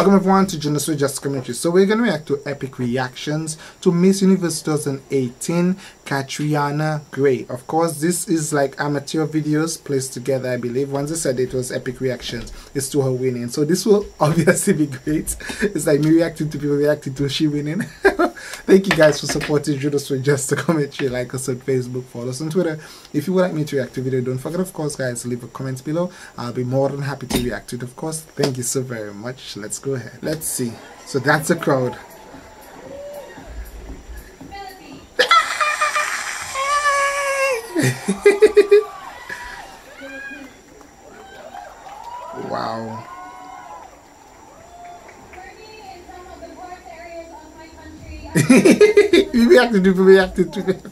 Welcome everyone to Junosuede Just Commentary. So we're going to react to epic reactions to Miss Universe 2018 Catriona Gray. Of course, this is like amateur videos placed together, I believe. Once I said it was epic reactions, it's to her winning. So this will obviously be great. It's like me reacting to people reacting to she winning. Thank you guys for supporting Junosuede Just Commentary. Like us on Facebook, follow us on Twitter. If you would like me to react to video, don't forget, of course, guys, leave a comment below. I'll be more than happy to react to it, of course. Thank you so very much. Let's go ahead. Let's see. So that's the crowd. Wow. We reacted to it.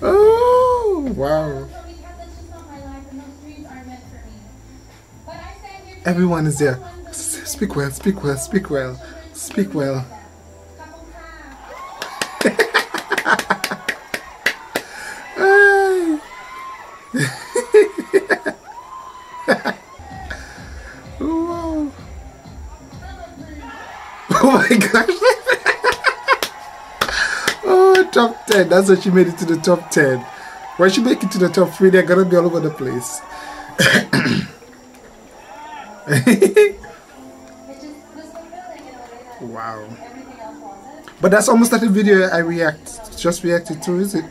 Oh, wow. Everyone is there. Speak well, speak well, speak well, speak well. Oh my gosh. Oh, top 10. That's how she made it to the top 10. When she make it to the top 3, they're gonna be all over the place. Wow. But that's almost like a video I just reacted to, is it?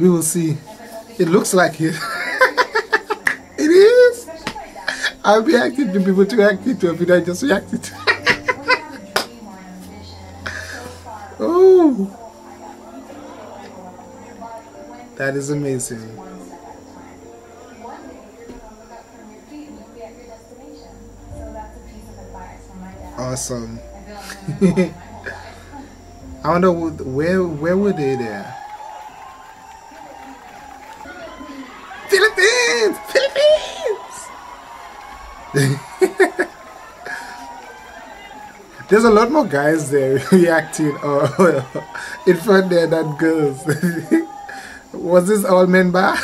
We will see. It looks like it. It is. I reacted to people to react to a video I just reacted to. Oh. That is amazing. Awesome. I wonder where were they there? Philippines! Philippines! There's a lot more guys there reacting in front there than girls. Was this all men bar?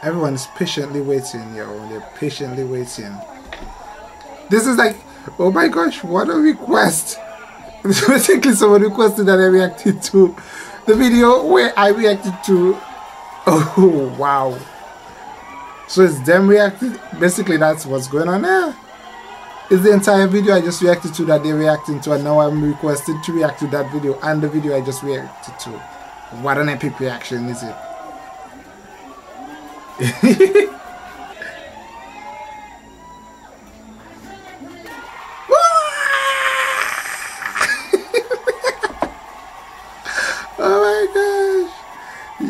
Everyone's patiently waiting, yo. They're patiently waiting. This is like, oh my gosh, what a request. Basically, someone requested that I reacted to the video where I reacted to. Oh, wow. So it's them reacting. Basically, that's what's going on there. It's the entire video I just reacted to that they're reacting to, and now I'm requested to react to that video and the video I just reacted to. What an epic reaction, is it? Oh my gosh,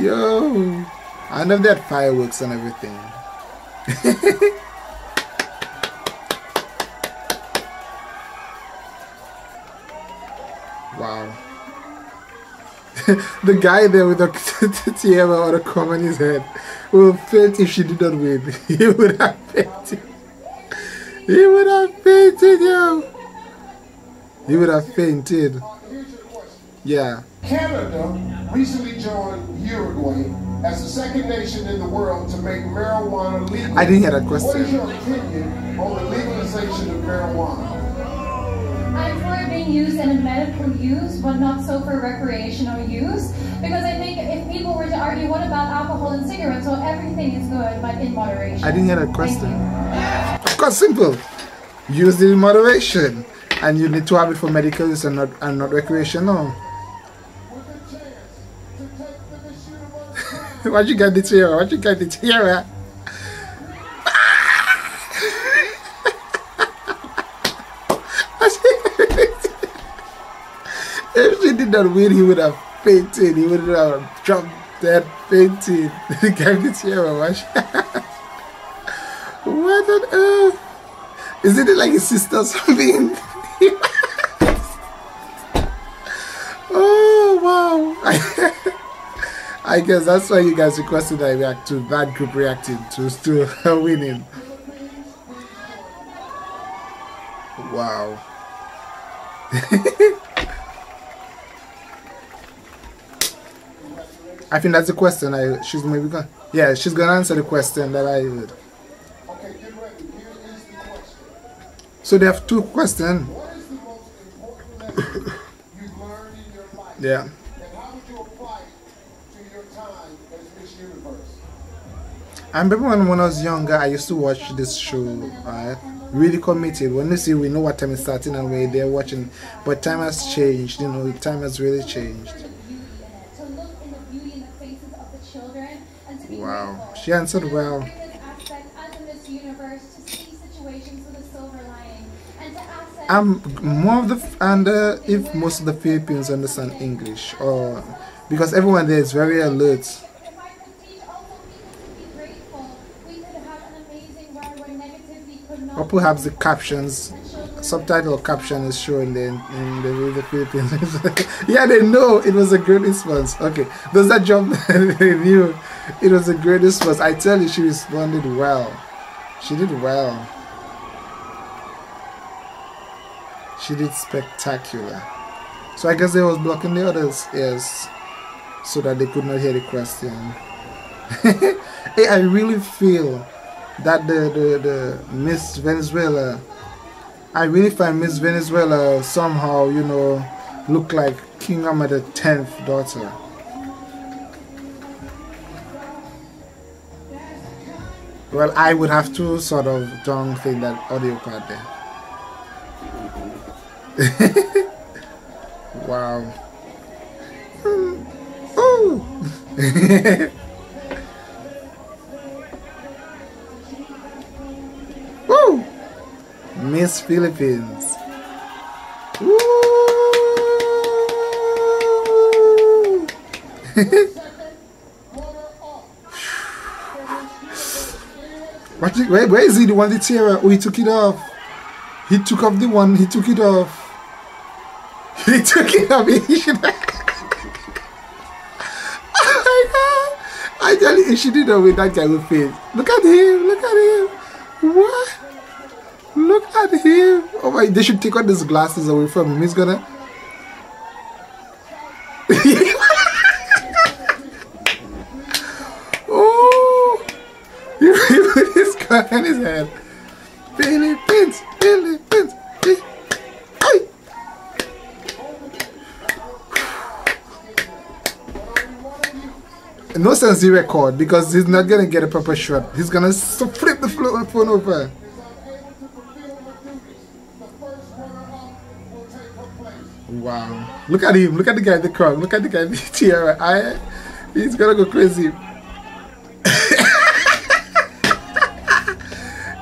yo, I love that fireworks and everything. Wow. The guy there with the tiara or a comb on his head will faint if she did not win. He would have fainted. He would have fainted, yo. He would have fainted. Yeah. Canada recently joined Uruguay as the second nation in the world to make marijuana legal. I didn't hear that question. What is your opinion on the legalization of marijuana? I'm for it being used in a medical use, but not so for recreational use. Because I think if people were to argue, what about alcohol and cigarettes? Well, everything is good, but in moderation. I didn't hear that question. Of course, simple. Use it in moderation. And you need to have it for medical use and not recreational. What you got the tiara? What you got the tiara? If she did not win, he would have fainted. He would have dropped that fainted. The guy did tiara, watch. What on earth? Isn't it like his sister or something? Oh, wow. I guess that's why you guys requested I react to that group reacting to her winning. Wow. I think that's the question. She's maybe gonna, yeah, she's gonna answer the question that I heard. Okay, get ready. Here is the question. So they have two questions. What is the most important lesson you learned in your life? Yeah. And how did you apply it to your time as Miss Universe? I remember when I was younger, I used to watch this show, right? Really committed. When you see, we know what time is starting and we're there watching. But time has changed, you know, the time has really changed. Wow, she answered well. I'm more of the, and if most of the Philippines understand English, or because everyone there is very alert. Or perhaps the captions, subtitle or caption is shown then in the Philippines. Yeah, they know it was a great response. Okay, does that jump? They knew it was the greatest response. I tell you, she responded well. She did well. She did spectacular. So I guess they was blocking the others' ears so that they could not hear the question. Hey, I really feel that the Miss Venezuela, I really find Miss Venezuela somehow, you know, look like King Ahmed X's daughter. Well, I would have to sort of downplay that audio part there. Wow. Oh. Miss Philippines. Woo! What? Where is he? The one that tear? Oh, he took it off. He took off the one. He took it off. He took it off. Oh my God! I tell you, if she did it with that guy with face. Look at him. Look at him. What? Look at him! Oh my! They should take all these glasses away from him. He's gonna. Oh! You put his gun in his head. Philippines, Philippines. Hey! No sense he record because he's not gonna get a proper shot. He's gonna flip the phone over. Wow. Look at him. Look at the guy in the crowd. Look at the guy in the tiara. He's gonna go crazy.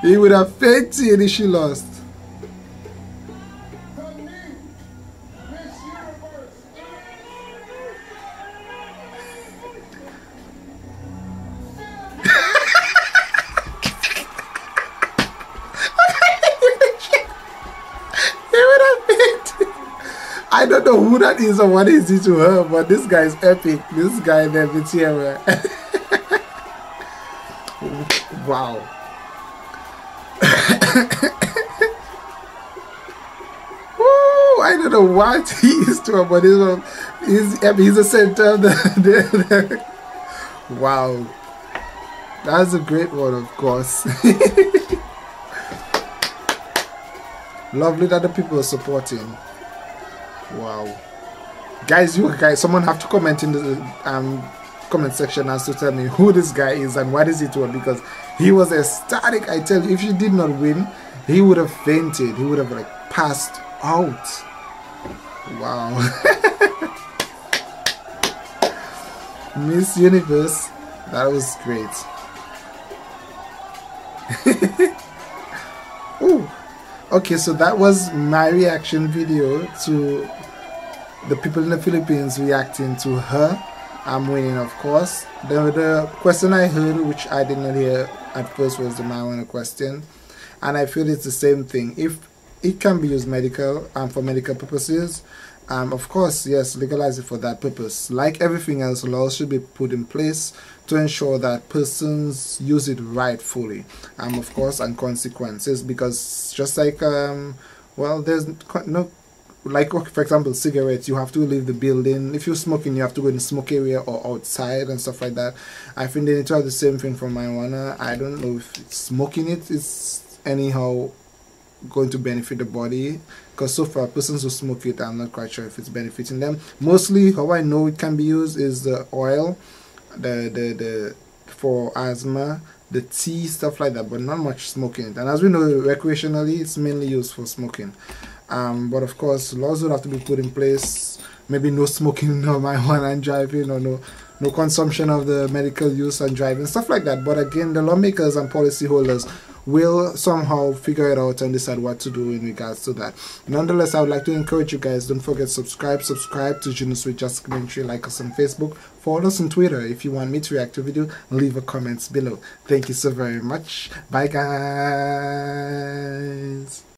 He would have fainted if she lost. I don't know who that is or what is it to her, but this guy is epic. This guy there, the tiara. Wow. Woo, I don't know what he is to her, but he's the center of the wow. That's a great one, of course. Lovely that the people are supporting. Wow, guys, someone have to comment in the comment section as to tell me who this guy is and what is it was, because he was ecstatic. I tell you, if she did not win, he would have fainted. He would have like passed out. Wow. Miss Universe, that was great. Ooh. Okay, so that was my reaction video to the people in the Philippines reacting to her. I'm winning, of course. The question I heard, which I did not hear at first, was the marijuana question. And I feel it's the same thing. If it can be used medical for medical purposes, of course, yes, legalize it for that purpose. Like everything else, laws should be put in place to ensure that persons use it rightfully, of course, and consequences, because just like, well, there's no like, for example, cigarettes, you have to leave the building. If you're smoking, you have to go in the smoke area or outside and stuff like that. I think they need to have the same thing for marijuana. I don't know if smoking it is anyhow going to benefit the body, because so far persons who smoke it, I'm not quite sure if it's benefiting them. Mostly how I know it can be used is the oil, the for asthma, the tea, stuff like that, but not much smoking. And as we know, recreationally it's mainly used for smoking. But of course laws would have to be put in place, maybe no smoking, no marijuana and driving, or no consumption of the medical use and driving, stuff like that. But again, the lawmakers and policyholders will somehow figure it out and decide what to do in regards to that. Nonetheless, I would like to encourage you guys, don't forget, subscribe to Junosuede Just Commentary, like us on Facebook, follow us on Twitter. If you want me to react to a video, leave a comment below. Thank you so very much. Bye guys.